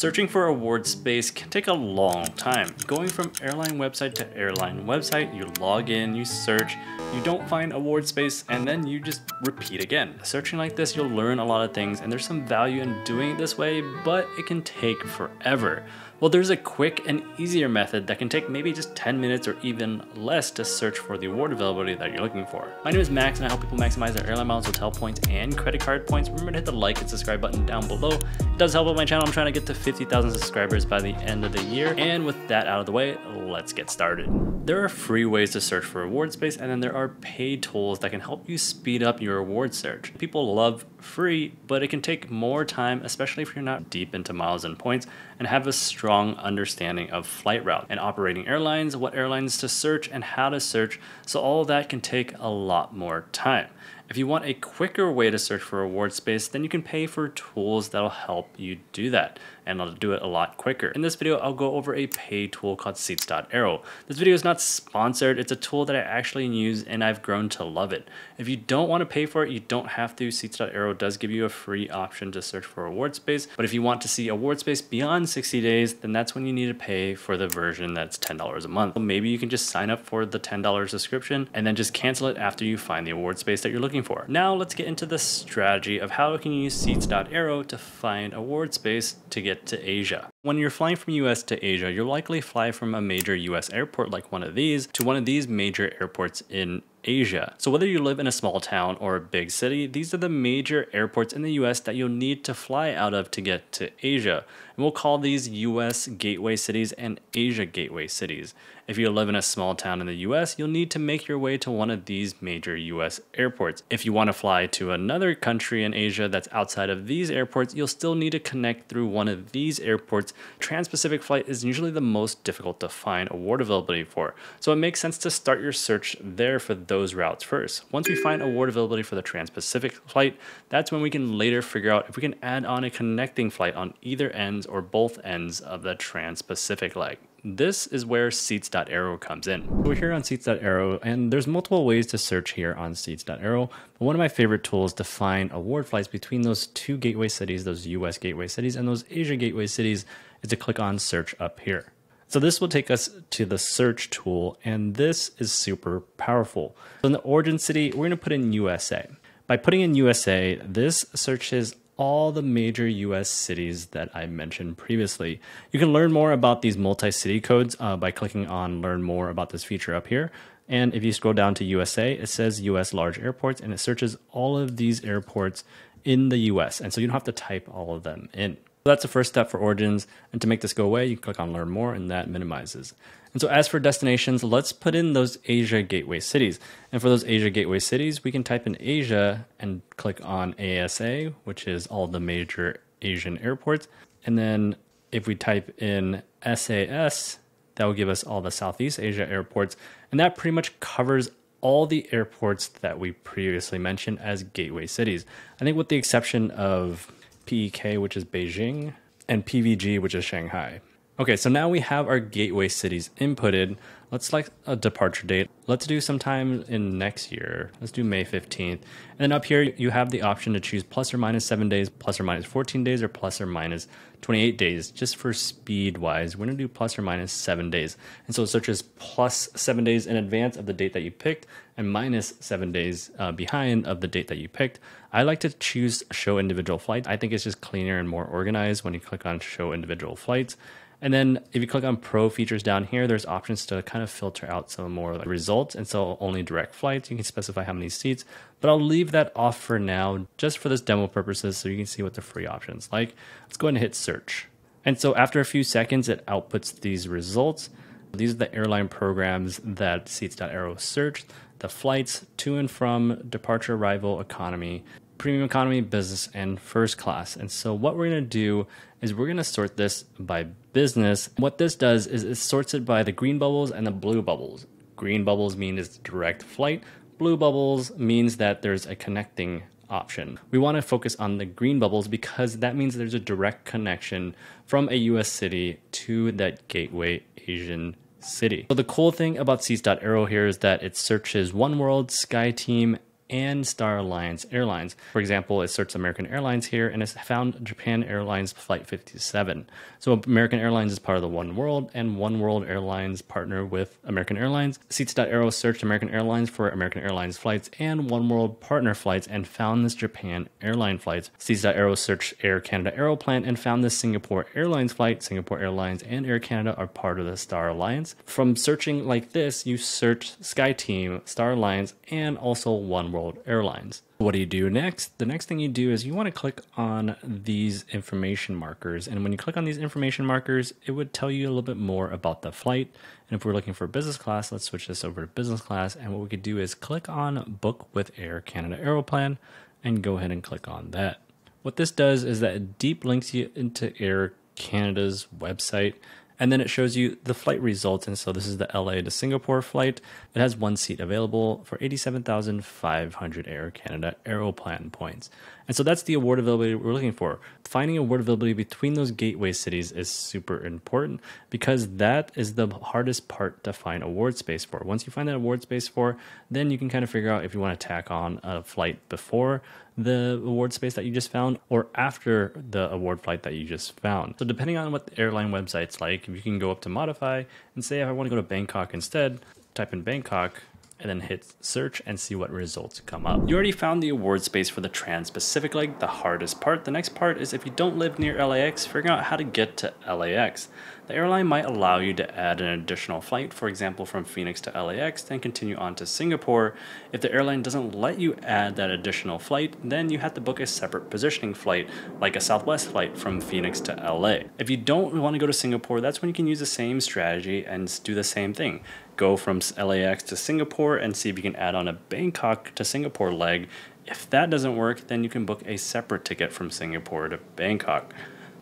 Searching for award space can take a long time. Going from airline website to airline website, you log in, you search, you don't find award space, and then you just repeat again. Searching like this, you'll learn a lot of things, and there's some value in doing it this way, but it can take forever. Well, there's a quick and easier method that can take maybe just 10 minutes or even less to search for the award availability that you're looking for. My name is Max, and I help people maximize their airline miles, hotel points, and credit card points. Remember to hit the like and subscribe button down below. It does help out my channel. I'm trying to get to 50,000 subscribers by the end of the year. And with that out of the way, let's get started. There are free ways to search for award space, and then there are paid tools that can help you speed up your award search. People love free, but it can take more time, especially if you're not deep into miles and points and have a strong understanding of flight route and operating airlines, what airlines to search and how to search. So all of that can take a lot more time. If you want a quicker way to search for award space, then you can pay for tools that'll help you do that, and I'll do it a lot quicker. In this video, I'll go over a paid tool called Seats.Aero. This video is not sponsored. It's a tool that I actually use, and I've grown to love it. If you don't want to pay for it, you don't have to. Seats.Aero does give you a free option to search for award space, but if you want to see award space beyond 60 days, then that's when you need to pay for the version that's $10 a month. So maybe you can just sign up for the $10 subscription and then just cancel it after you find the award space that you're looking for. Now let's get into the strategy of how can you use Seats.Aero to find award space to get to Asia. When you're flying from US to Asia, you'll likely fly from a major US airport like one of these to one of these major airports in Asia. So whether you live in a small town or a big city, these are the major airports in the US that you'll need to fly out of to get to Asia. And we'll call these US gateway cities and Asia gateway cities. If you live in a small town in the US, you'll need to make your way to one of these major US airports. If you want to fly to another country in Asia that's outside of these airports, you'll still need to connect through one of these airports. Trans-Pacific flight is usually the most difficult to find award availability for. So it makes sense to start your search there for those routes first. Once we find award availability for the Trans-Pacific flight, that's when we can later figure out if we can add on a connecting flight on either ends or both ends of the Trans-Pacific leg. This is where Seats.Aero comes in. We're here on Seats.Aero, and there's multiple ways to search here on Seats.Aero, but one of my favorite tools to find award flights between those two gateway cities, those US gateway cities and those Asia gateway cities, is to click on search up here. So this will take us to the search tool, and this is super powerful. So in the origin city, we're gonna put in USA. By putting in USA, this searches all the major US cities that I mentioned previously. You can learn more about these multi-city codes by clicking on learn more about this feature up here. And if you scroll down to USA, it says US large airports, and it searches all of these airports in the US. And so you don't have to type all of them in. So that's the first step for origins, and to make this go away, you click on learn more, and that minimizes. And so as for destinations, let's put in those Asia gateway cities. And for those Asia gateway cities, we can type in Asia and click on ASA, which is all the major Asian airports. And then if we type in SAS, that will give us all the Southeast Asia airports. And that pretty much covers all the airports that we previously mentioned as gateway cities. I think with the exception of PEK, which is Beijing, and PVG, which is Shanghai. Okay, so now we have our gateway cities inputted. Let's select a departure date. Let's do sometime in next year. Let's do May 15th. And then up here, you have the option to choose plus or minus 7 days, plus or minus 14 days, or plus or minus 28 days. Just for speed wise, we're gonna do plus or minus 7 days. And so it searches plus 7 days in advance of the date that you picked and minus 7 days behind of the date that you picked. I like to choose show individual flights. I think it's just cleaner and more organized when you click on show individual flights. And then if you click on pro features down here, there's options to kind of filter out some more like results. And so only direct flights, you can specify how many seats, but I'll leave that off for now just for this demo purposes. So you can see what the free options like. Let's go ahead and hit search. And so after a few seconds, it outputs these results. These are the airline programs that Seats.Aero searched, the flights to and from, departure, arrival, economy, premium economy, business, and first class. And so what we're gonna do is we're gonna sort this by business. What this does is it sorts it by the green bubbles and the blue bubbles. Green bubbles mean it's direct flight. Blue bubbles means that there's a connecting option. We wanna focus on the green bubbles because that means there's a direct connection from a US city to that gateway Asian city. So the cool thing about Seats.Aero here is that it searches OneWorld, SkyTeam, and Star Alliance Airlines. For example, it searched American Airlines here and it's found Japan Airlines Flight 57. So American Airlines is part of the OneWorld, and OneWorld Airlines partner with American Airlines. Seats.Aero searched American Airlines for American Airlines flights and OneWorld partner flights and found this Japan Airline flights. Seats.Aero searched Air Canada Aeroplan and found this Singapore Airlines flight. Singapore Airlines and Air Canada are part of the Star Alliance. From searching like this, you search SkyTeam, Star Alliance, and also OneWorld Airlines. What do you do next? The next thing you do is you want to click on these information markers. And when you click on these information markers, it would tell you a little bit more about the flight. And if we're looking for business class, let's switch this over to business class. And what we could do is click on Book with Air Canada Aeroplan and go ahead and click on that. What this does is that it deep links you into Air Canada's website. And then it shows you the flight results. And so this is the LA to Singapore flight. It has one seat available for 87,500 Air Canada Aeroplan points. And so that's the award availability we're looking for. Finding award availability between those gateway cities is super important because that is the hardest part to find award space for. Once you find that award space for, then you can kind of figure out if you want to tack on a flight before the award space that you just found or after the award flight that you just found. So depending on what the airline website's like, you can go up to modify and say, if I want to go to Bangkok instead, type in Bangkok and then hit search and see what results come up. You already found the award space for the Trans-Pacific leg, the hardest part. The next part is if you don't live near LAX, figuring out how to get to LAX. The airline might allow you to add an additional flight, for example, from Phoenix to LAX, then continue on to Singapore. If the airline doesn't let you add that additional flight, then you have to book a separate positioning flight, like a Southwest flight from Phoenix to LA. If you don't want to go to Singapore, that's when you can use the same strategy and do the same thing. Go from LAX to Singapore and see if you can add on a Bangkok to Singapore leg. If that doesn't work, then you can book a separate ticket from Singapore to Bangkok.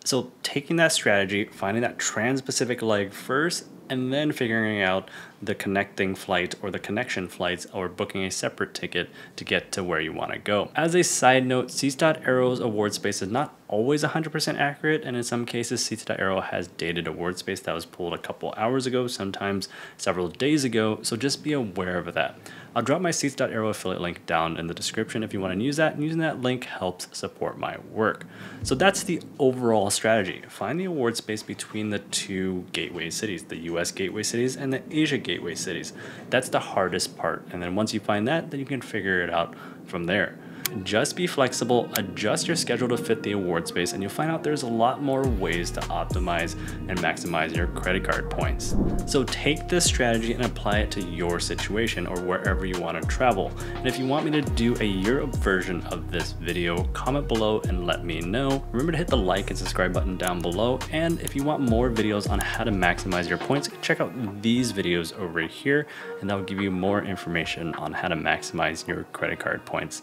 So taking that strategy, finding that Trans-Pacific leg first, and then figuring out the connecting flight or the connection flights or booking a separate ticket to get to where you want to go. As a side note, Seats.Aero's award space is not always 100% accurate, and in some cases Seats.Aero has dated award space that was pulled a couple hours ago, sometimes several days ago, so just be aware of that. I'll drop my Seats.Aero affiliate link down in the description if you want to use that, and using that link helps support my work. So that's the overall strategy. Find the award space between the two gateway cities, the US gateway cities and the Asia gateway cities. That's the hardest part, and then once you find that, then you can figure it out from there. Just be flexible, adjust your schedule to fit the award space, and you'll find out there's a lot more ways to optimize and maximize your credit card points. So take this strategy and apply it to your situation or wherever you want to travel. And if you want me to do a Europe version of this video, comment below and let me know. Remember to hit the like and subscribe button down below. And if you want more videos on how to maximize your points, check out these videos over here, and that will give you more information on how to maximize your credit card points.